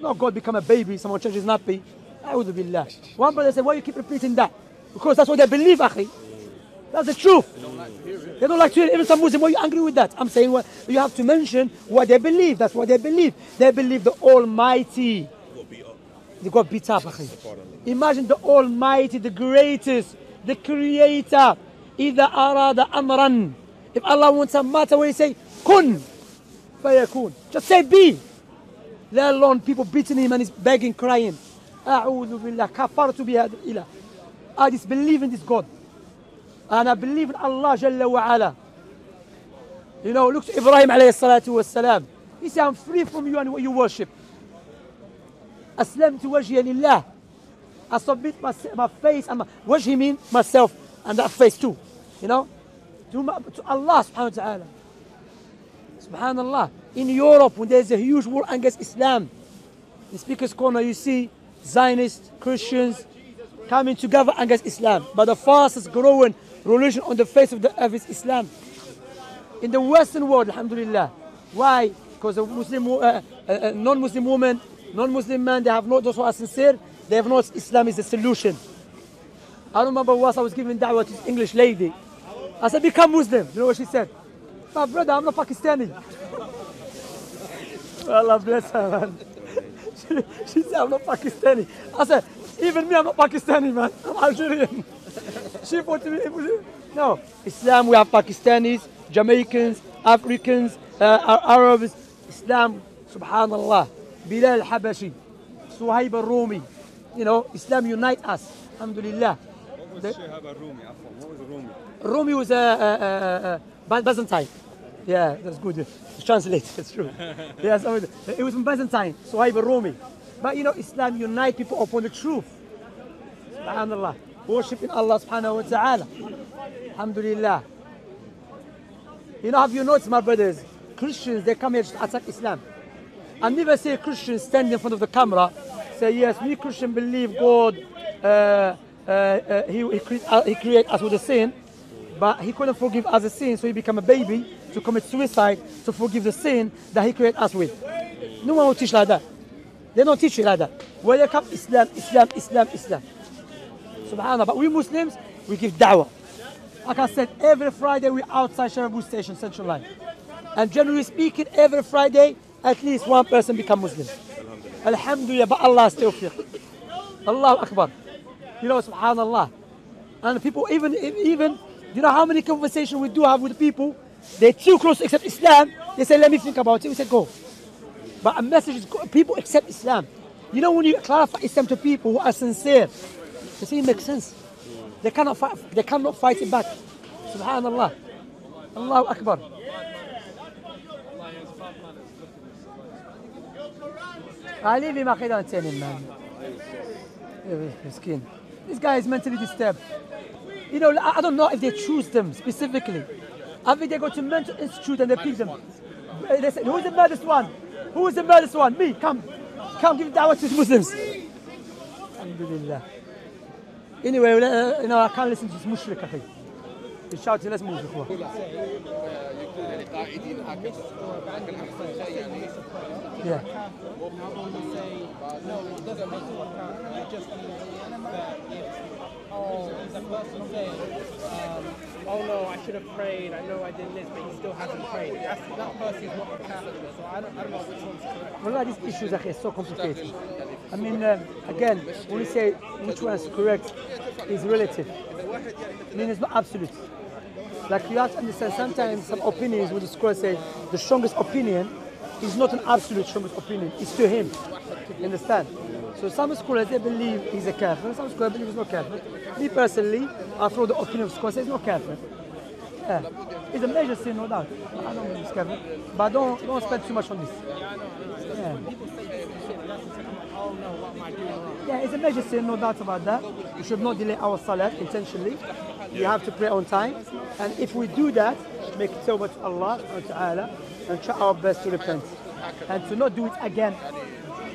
No, God become a baby, someone changes nappy. A'udhu billah. One brother said, why you keep repeating that? Because that's what they believe, akhi. That's the truth. They don't like to hear it. They don't like to hear it. Even some Muslims, why are you angry with that? I'm saying, well, you have to mention what they believe. That's what they believe. They believe the Almighty. They got beat up, akhi. Imagine the Almighty, the greatest, the Creator. Ida arada amran. If Allah wants a matter, when He say kun, fayakun. Just say be. Let alone people beating him and he's begging, crying. A'udhu billah, kafartu bihadal ilah. I disbelieve in this God. And I believe in Allah Jalla wa Ala. You know, look to Ibrahim alayhi salatu wa salam. He said, I'm free from you and what you worship. Aslamtu wajhiya lillah. I submit my face and my wajhi mean myself and that face too. You know? To Allah subhanahu wa ta'ala. Subhanallah. In Europe, when there's a huge war against Islam, in Speaker's Corner, you see Zionist Christians coming together against Islam. But the fastest growing religion on the face of the earth is Islam. In the Western world, alhamdulillah. Why? Because a Muslim, non-Muslim woman, non-Muslim man, they have not, those who are sincere, they have not, Islam is the solution. I remember once I was giving da'wah to this English lady. I said, become Muslim. You know what she said? My brother, I'm not Pakistani. Allah bless her, man. She said, I'm not Pakistani. I said, even me, I'm not Pakistani, man. I'm Algerian. She thought to me, no. Islam, we have Pakistanis, Jamaicans, Africans, Arabs. Islam, subhanallah. Bilal Habashi, Suhayb al-Rumi. You know, Islam unites us. Alhamdulillah. What was Shahab al Rumi? What was Rumi? Rumi was Byzantine. Yeah, that's good. It's translated, that's true. Yeah, so it was from Byzantine, Suhayb al-Rumi. But you know, Islam unites people upon the truth. Subhanallah. Worshipping Allah subhanahu wa ta'ala. Alhamdulillah. You know, have you noticed, my brothers, Christians, they come here to attack Islam. I never see a Christian standing in front of the camera, say, yes, we Christians believe God, he created us with a sin, but he couldn't forgive us a sin, so he became a baby to commit suicide to forgive the sin that he created us with. No one will teach like that. They don't teach it like that. When they come, Islam, Islam, Islam, Islam. Subhanallah. But we Muslims, we give da'wah. Like I said, every Friday we're outside Sharabu Station, Central Line. And generally speaking, every Friday, at least one person becomes Muslim. Alhamdulillah, but Allah's tawfiq. Allahu Akbar. You know, subhanallah. And people, even you know how many conversations we do have with people? They're too close to accept Islam. They say, let me think about it. We say, go. But a message is, go. People accept Islam. You know, when you clarify Islam to people who are sincere, they say it makes sense. They cannot fight it back. Subhanallah. Allahu Akbar. I leave him, I don't tell him, man. This guy is mentally disturbed. You know, I don't know if they choose them specifically. I think they go to mental institute and they pick them. They say, who's the murderous one? Who's the murderous one? Me, come. Come give da'wah to Muslims. Alhamdulillah. Anyway, you know, I can't listen to this mushrik, I think. He's shouting, let's move. Yeah. Oh no, I should have prayed, I know I did this, but he still hasn't prayed. That person is not a Catholic, so I don't know which one's correct. Well, these issues are so complicated. I mean, again, when we say which one's correct, is relative. I mean, it's not absolute. Like, you have to understand, sometimes some opinions, when the scholar says, the strongest opinion is not an absolute strongest opinion, it's to him. You understand? So some scholars, they believe he's a kafir, some scholars believe he's not kafir. Me personally, I throw the opinion of scholars, he's not kafir. Yeah. It's a major sin, no doubt. I don't believe he's kafir. But don't spend too much on this. Yeah. Yeah, it's a major sin, no doubt about that. We should not delay our salat intentionally. We have to pray on time. And if we do that, make tawbah to Allah subhanahu wa ta'ala and try our best to repent. And to not do it again.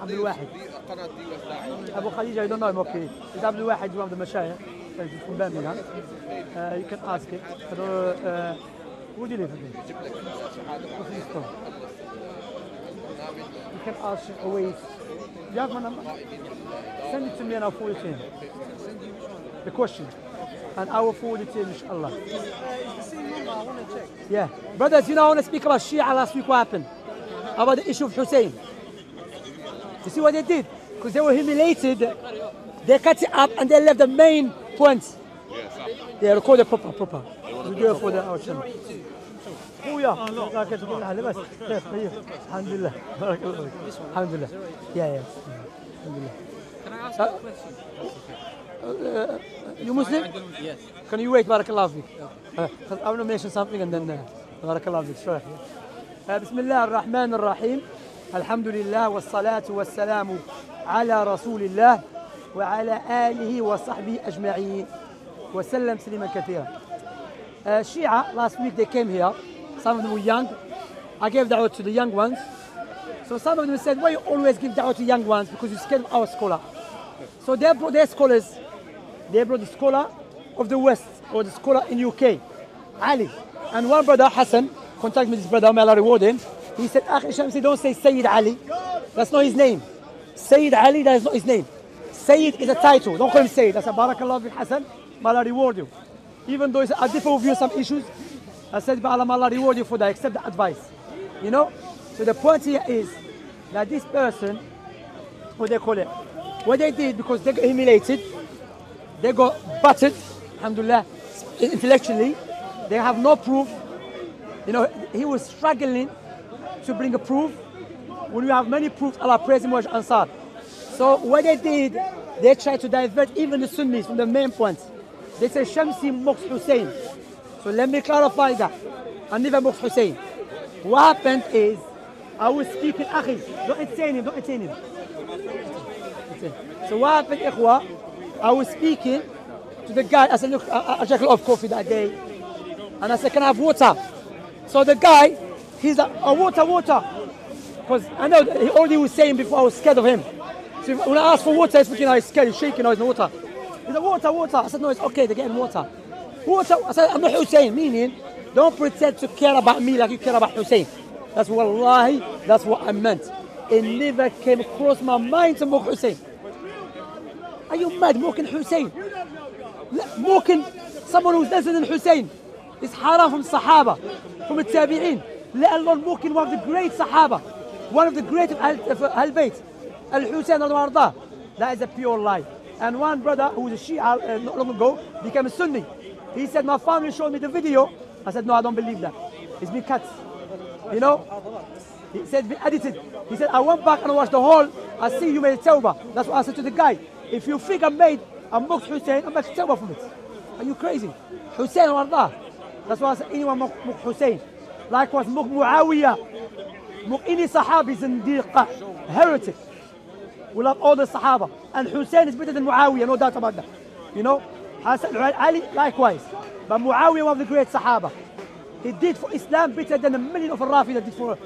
Abul Wahid. Abu Khadija, you don't know him, okay. It's Abul Wahid, one of the mashayikh. He's from Birmingham. You can ask it. Who do you live with? You can ask him always. You have my number? Send it to me and I'll forward it to him. The question. And I will forward it to him, inshallah. It's the same number, I want to check. Yeah. Brothers, you know, I want to speak about Shia last week, what happened? About the issue of Hussein. You see what they did? Because they were humiliated. They cut it up and they left the main points. Yeah, record it proper. We do it for our channel. Alhamdulillah. Yeah. Can I ask a question? You Muslim? Yes. Can you wait, barakallah fik? I want to mention something and then barakallah fik. Sure. Bismillah ar-Rahman ar-Rahim. Alhamdulillah wassalatu wassalamu ala rasulillah wa ala alihi wa sahbihi ajma'in. Wa sallam salima kathira. Shia, last week they came here. Some of them were young. I gave da'wah to the young ones. So some of them said, why you always give da'wah to young ones? Because you're scared of our scholar. So they brought their scholars. They brought the scholar of the West, or the scholar in UK, Ali. And one brother, Hassan, contacted me, this brother, may Allah reward him. He said, Akhi Shamsi, don't say Sayyid Ali. That's not his name. Sayyid Ali, that is not his name. Sayyid is a title. Don't call him Sayyid. That's a barakallah with Hassan. May Allah reward you. Even though I differ with you on some issues, I said, may Allah reward you for that. Accept the advice. You know? So the point here is that this person, what they call it, what they did, because they got humiliated, they got battered, alhamdulillah, intellectually. They have no proof. You know, he was struggling to bring a proof. When you have many proofs, Allah praise him wa ansar. So what they did, they tried to divert even the Sunnis from the main point. They say Shamsi mocks Hussein. So let me clarify that. I never mocked Hussein. What happened is, I was speaking, akhi, don't entertain him, don't entertain him. So what happened, ikhwa, I was speaking to the guy. I said, look, I drank a lot of coffee that day. And I said, can I have water? So the guy, he's like, oh, water. Because I know all he was saying before, I was scared of him. So when I asked for water, he's thinking, oh, he's scared, he's shaking, oh, he's no water. He's like, water. I said, no, it's okay, they're getting water. I said, I'm not Hussein, meaning, don't pretend to care about me like you care about Hussein. That's wallahi, that's what I meant. It never came across my mind to mock Hussein. Are you mad mocking Hussein? Mocking someone who's lesser than Hussein. It's haram from Sahaba, from the Tabi'in. Let alone mocking one of the great Sahaba, one of the great of Al-Bayt, Al-Hussein al-Warda. That is a pure lie. And one brother who was a Shia not long ago became a Sunni. He said, my family showed me the video. I said, no, I don't believe that. It's been cut. You know? He said, been edited. He said, I went back and watched the whole. I see you made a tawbah. That's what I said to the guy. If you think I made a mocked Hussein, I make a tawbah from it. Are you crazy? Hussein Warda. That's why I said, anyone mock Hussein. Likewise, mock Mu'awiyah. Mock any Sahabi Zindiqa. Heretic. We love all the Sahaba. And Hussein is better than Mu'awiyah, no doubt about that. You know? Hassan Ali, likewise. But Mu'awiyah, one of the great Sahaba. He did for Islam better than a million of Rafi that did for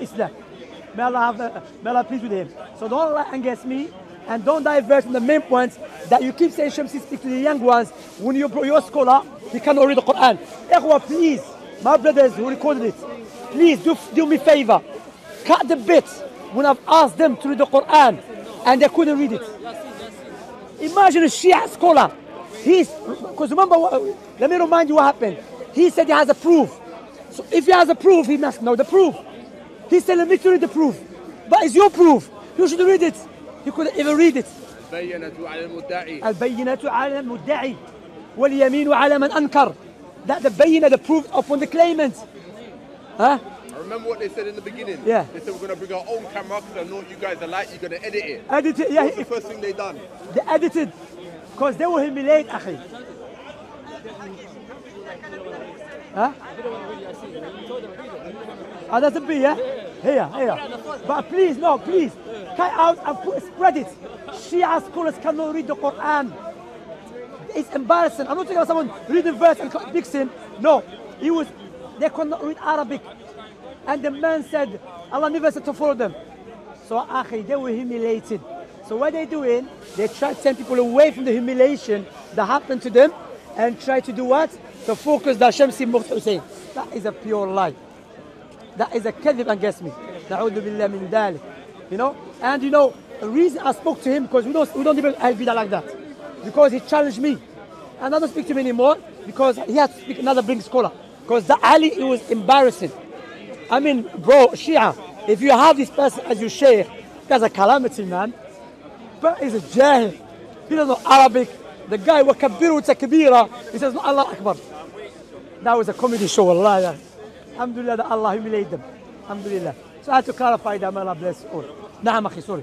Islam. May Allah have please with him. So don't lie against me and don't divert from the main points that you keep saying Shamsi speak to the young ones when you brought your scholar, he cannot read the Quran. Ikhwa, please, my brothers who recorded it, please do me a favor. Cut the bits when I've asked them to read the Quran and they couldn't read it. Imagine a Shia scholar. Because remember, let me remind you what happened. He said he has a proof. So if he has a proof, he must know the proof. He's telling me to read the proof. But it's your proof. You should read it. You couldn't even read it. البينة على المدعي واليمين على من أنكر. That the bayina, the proof upon the claimant. Huh? I remember what they said in the beginning. Yeah. They said we're going to bring our own camera because I know what you guys are like. You're going to edit it. Edit it, yeah. That's the first thing they done. They edited. Because they will humiliate, akhi. Huh? Oh, that's a B, yeah? Here. But please, no, please. Cut out and spread it. Shia scholars cannot read the Quran. It's embarrassing. I'm not talking about someone reading verse and mixing. No, he was. They could not read Arabic, and the man said, "Allah never said to follow them." So, akhi, they were humiliated. So what they're doing, they try to send people away from the humiliation that happened to them, and try to do what? To focus the Shamsi Muqt Hussein. That is a pure lie. That is a kadhib against me. Na'udhu billah min dhalik. You know, and you know, the reason I spoke to him because we don't even have Vida like that. Because he challenged me. And I don't speak to him anymore because he had to speak another big scholar. Because the Ali, it was embarrassing. I mean, bro, Shia, if you have this person as your sheikh, that's a calamity, man. But he's a jahil. He doesn't know Arabic. The guy, wa kabiru takbira, he says, no, Allah Akbar. That was a comedy show, Allah. Alhamdulillah, that Allah humiliated them. Alhamdulillah. So I had to clarify that, may Allah bless all. Naam, akhi, sorry.